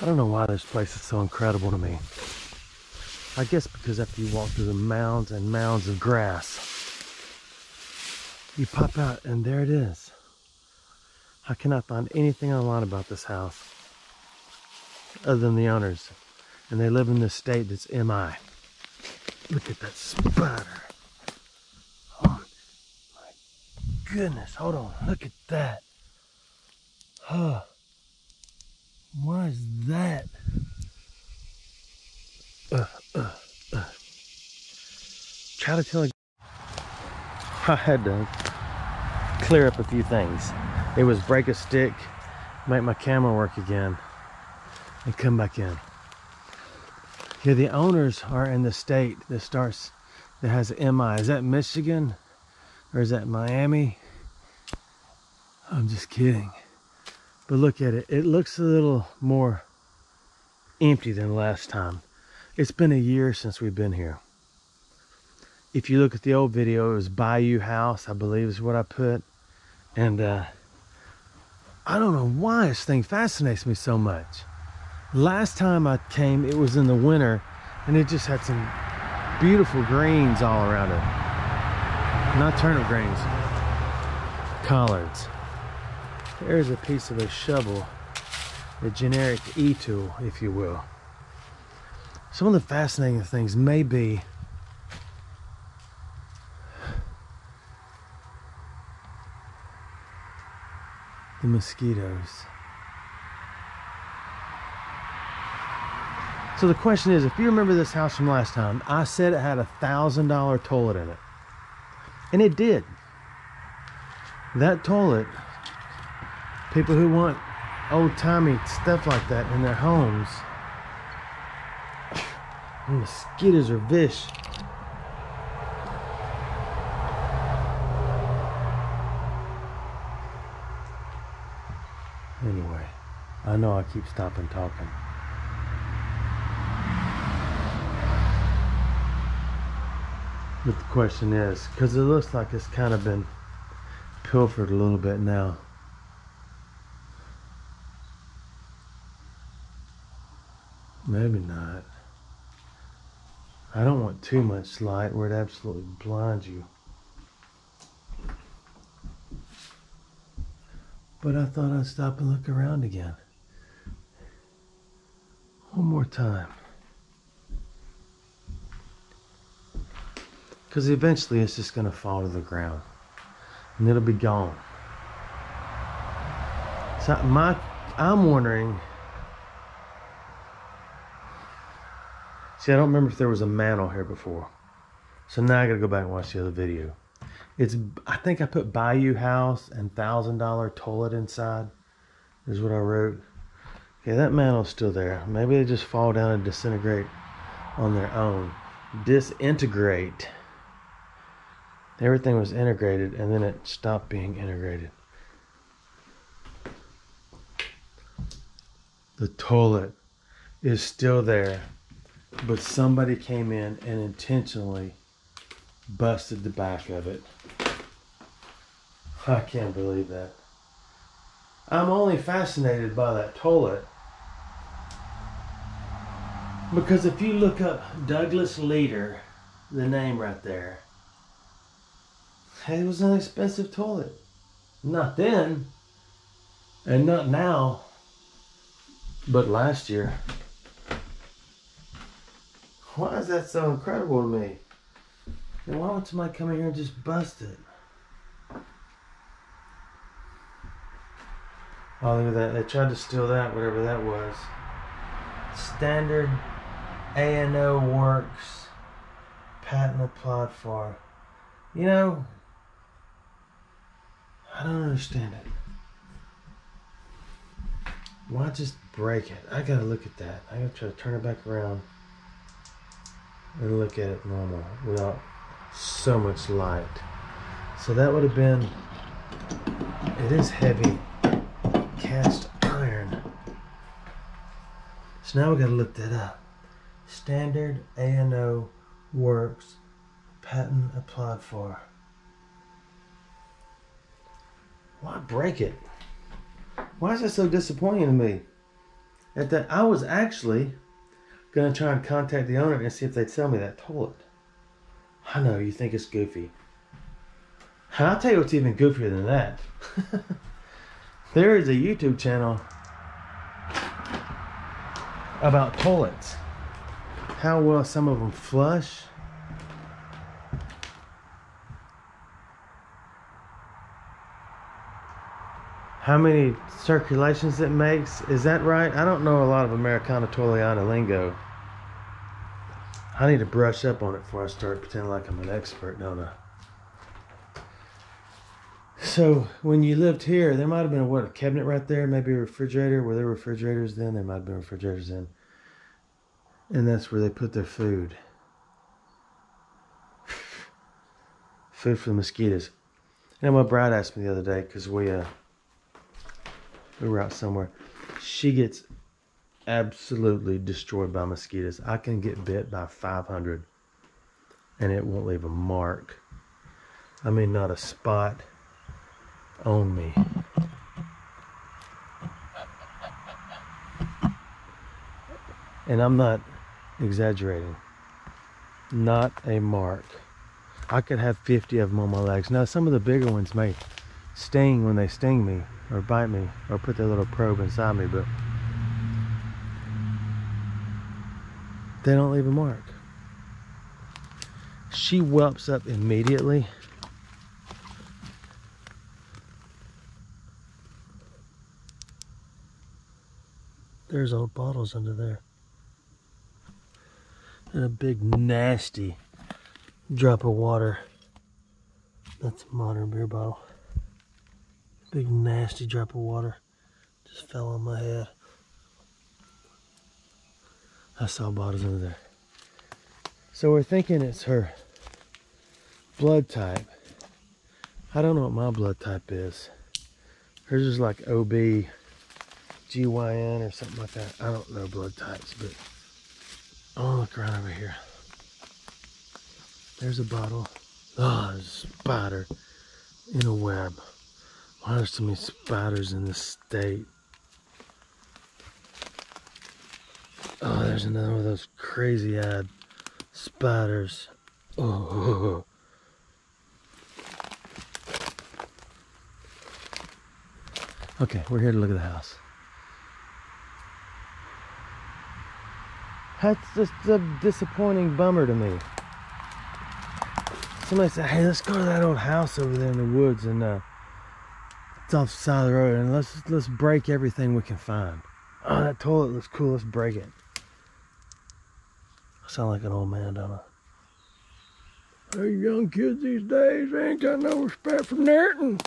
I don't know why this place is so incredible to me. I guess because after you walk through the mounds and mounds of grass, you pop out and there it is. I cannot find anything online about this house other than the owners. And they live in this state that's MI. Look at that spider. Oh my goodness, hold on, look at that. Huh. What is that? Try to tell. I had to clear up a few things. It was break a stick, make my camera work again, and come back in. Yeah, the owners are in the state that starts, that has MI. Is that Michigan? Or is that Miami? I'm just kidding. But look at it. It looks a little more empty than last time. It's been a year since we've been here. If you look at the old video, it was Bayou House, I believe is what I put. And I don't know why this thing fascinates me so much. Last time I came, it was in the winter, and it just had some beautiful greens all around it. Not turnip greens, collards. There's a piece of a shovel, a generic e-tool, if you will. Some of the fascinating things may be the mosquitoes. So the question is, if you remember this house from last time, I said it had $1,000 toilet in it. And it did. That toilet, people who want old-timey stuff like that in their homes, mosquitoes are vicious. Anyway, I know I keep stopping talking. But the question is, because it looks like it's kind of been pilfered a little bit now. Maybe not. I don't want too much light where it absolutely blinds you. But I thought I'd stop and look around again. One more time. Because eventually it's just going to fall to the ground. And it'll be gone. So I'm wondering... See, I don't remember if there was a mantle here before. So now I gotta go back and watch the other video. I think I put Bayou House and $1,000 toilet inside, is what I wrote. Okay, that mantle's still there. Maybe they just fall down and disintegrate on their own. Disintegrate. Everything was integrated and then it stopped being integrated. The toilet is still there. But somebody came in and intentionally busted the back of it. I can't believe that. I'm only fascinated by that toilet because if you look up Douglas Leader, the name right there, it was an expensive toilet. Not then, and not now, but last year. Why is that so incredible to me? And why would somebody come in here and just bust it? Oh, look at that. They tried to steal that, whatever that was. Standard A&O Works. Patent applied for. You know, I don't understand it. Why just break it? I gotta look at that. I gotta try to turn it back around. And look at it normal without so much light. So that would have been, it is heavy cast iron. So now we gotta look that up. Standard A&O Works, patent applied for. Why break it? Why is that so disappointing to me? And then I was actually going to try and contact the owner and see if they'd sell me that toilet. I know, you think it's goofy. And I'll tell you what's even goofier than that. There is a YouTube channel about toilets. How well some of them flush. How many circulations it makes. Is that right? I don't know a lot of Americana Toileana lingo. I need to brush up on it before I start pretending like I'm an expert, don't I? So when you lived here, there might have been a cabinet right there, maybe a refrigerator. Were there refrigerators then? There might have been refrigerators then. And that's where they put their food. Food for the mosquitoes. And my bride asked me the other day, because we were out somewhere. She gets absolutely destroyed by mosquitoes. I can get bit by 500 and it won't leave a mark. I mean, not a spot on me. And I'm not exaggerating. Not a mark. I could have 50 of them on my legs. Now, some of the bigger ones may sting when they sting me, or bite me, or put their little probe inside me, but they don't leave a mark. She whelps up immediately. There's old bottles under there. And a big nasty drop of water. That's a modern beer bottle. Big nasty drop of water just fell on my head. I saw bottles under there. So we're thinking it's her blood type. I don't know what my blood type is. Hers is like OB, GYN or something like that. I don't know blood types, but I'll look around over here. There's a bottle. Oh, there's a spider in a web. Why are there so many spiders in this state? Oh, there's another one of those crazy-eyed spiders. Oh. Okay, we're here to look at the house. That's just a disappointing bummer to me. Somebody said, hey, let's go to that old house over there in the woods and it's off the side of the road, and let's break everything we can find. Oh, that toilet looks cool. Let's break it. I sound like an old man, don't I? These young kids these days ain't got no respect for nothing.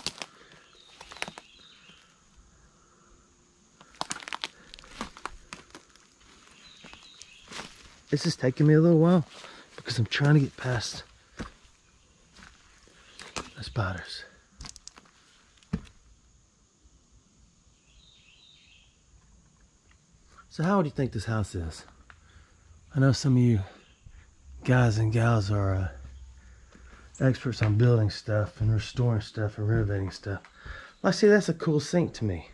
This is taking me a little while because I'm trying to get past the spiders. So how old do you think this house is? I know some of you guys and gals are experts on building stuff and restoring stuff and renovating stuff. Like, see, that's a cool sink to me.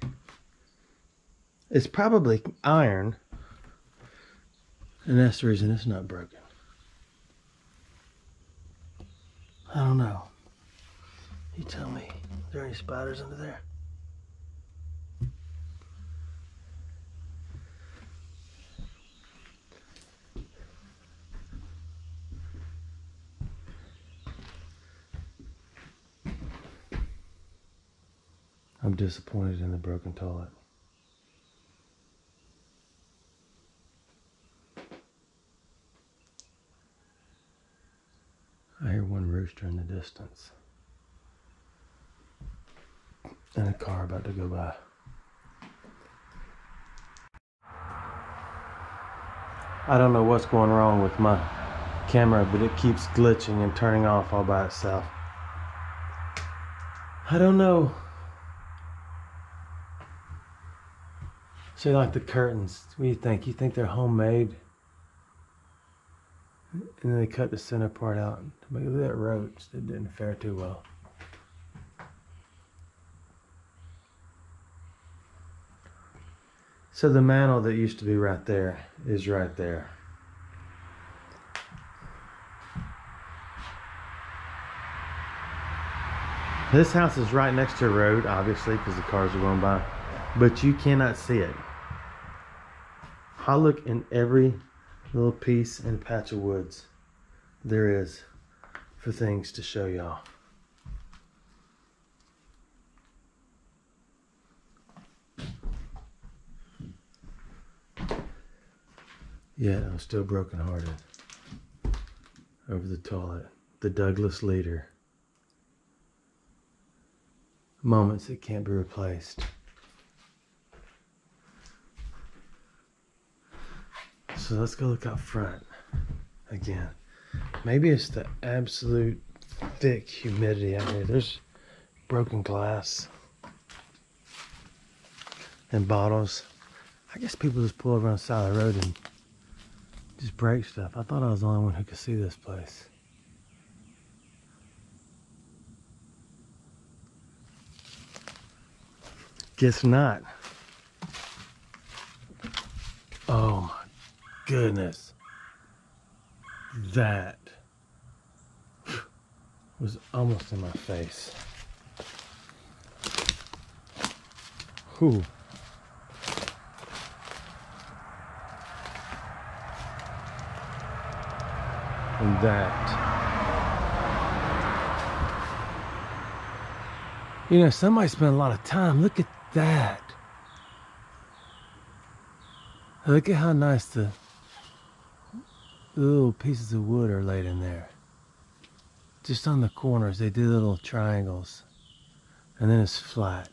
It's probably iron, and that's the reason it's not broken. I don't know. You tell me, are there any spiders under there? I'm disappointed in the broken toilet. I hear one rooster in the distance. And a car about to go by. I don't know what's going wrong with my camera, but it keeps glitching and turning off all by itself. I don't know. So like the curtains, what do you think? You think they're homemade? And then they cut the center part out. Look at that roach, that didn't fare too well. So the mantle that used to be right there is right there. This house is right next to a road, obviously, because the cars are going by, but you cannot see it. I look in every little piece and patch of woods there is for things to show y'all. Yet I'm still brokenhearted over the toilet, the Douglas Leader. Moments that can't be replaced. So let's go look up front again. Maybe it's the absolute thick humidity out here. There's broken glass and bottles. I guess people just pull over on the side of the road and just break stuff. I thought I was the only one who could see this place. Guess not. Oh my goodness. That was almost in my face. Whew. And that. You know, somebody spent a lot of time. Look at that. Look at how nice the little pieces of wood are laid in there. Just on the corners, they do little triangles. And then it's flat.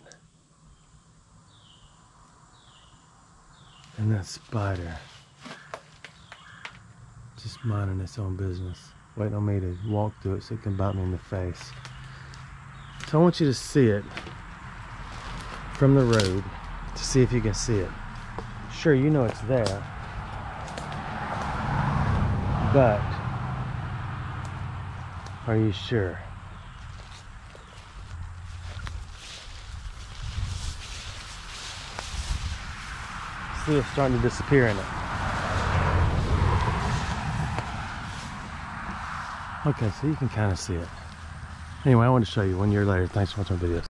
And that spider. Just minding its own business, waiting on me to walk through it so it can bite me in the face. So I want you to see it from the road to see if you can see it. Sure, you know it's there, but are you sure? See, it's starting to disappear in it. Okay, so you can kind of see it. Anyway, I want to show you one year later. Thanks for watching my videos.